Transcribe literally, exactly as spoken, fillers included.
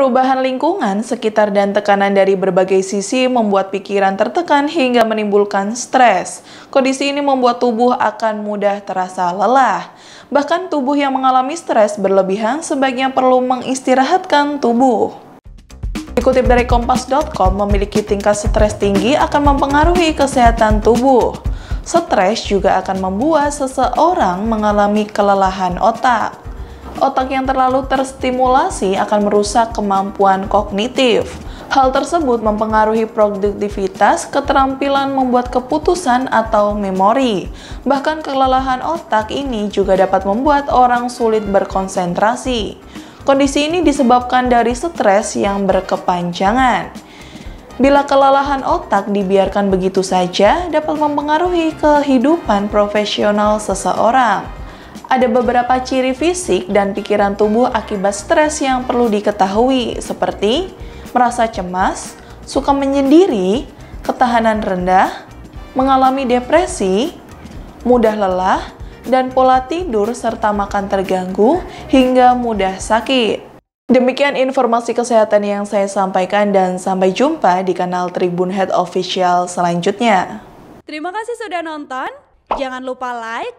Perubahan lingkungan sekitar dan tekanan dari berbagai sisi membuat pikiran tertekan hingga menimbulkan stres. Kondisi ini membuat tubuh akan mudah terasa lelah. Bahkan tubuh yang mengalami stres berlebihan sebaiknya perlu mengistirahatkan tubuh. Dikutip dari Kompas dot com, memiliki tingkat stres tinggi akan mempengaruhi kesehatan tubuh. Stres juga akan membuat seseorang mengalami kelelahan otak. Otak yang terlalu terstimulasi akan merusak kemampuan kognitif. Hal tersebut mempengaruhi produktivitas, keterampilan membuat keputusan, atau memori. Bahkan kelelahan otak ini juga dapat membuat orang sulit berkonsentrasi. Kondisi ini disebabkan dari stres yang berkepanjangan. Bila kelelahan otak dibiarkan begitu saja, dapat mempengaruhi kehidupan profesional seseorang. Ada beberapa ciri fisik dan pikiran tubuh akibat stres yang perlu diketahui, seperti merasa cemas, suka menyendiri, ketahanan rendah, mengalami depresi, mudah lelah, dan pola tidur serta makan terganggu hingga mudah sakit. Demikian informasi kesehatan yang saya sampaikan dan sampai jumpa di kanal Tribun Health Official selanjutnya. Terima kasih sudah nonton, jangan lupa like,